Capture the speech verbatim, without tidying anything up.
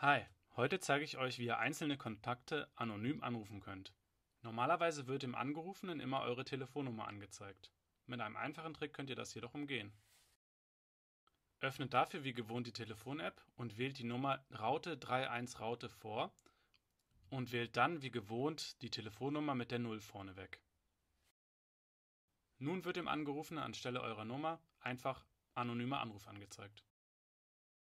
Hi, heute zeige ich euch, wie ihr einzelne Kontakte anonym anrufen könnt. Normalerweise wird dem Angerufenen immer eure Telefonnummer angezeigt. Mit einem einfachen Trick könnt ihr das jedoch umgehen. Öffnet dafür wie gewohnt die Telefon-App und wählt die Nummer Raute einunddreißig Raute vor und wählt dann wie gewohnt die Telefonnummer mit der null vorneweg. Nun wird dem Angerufenen anstelle eurer Nummer einfach anonymer Anruf angezeigt.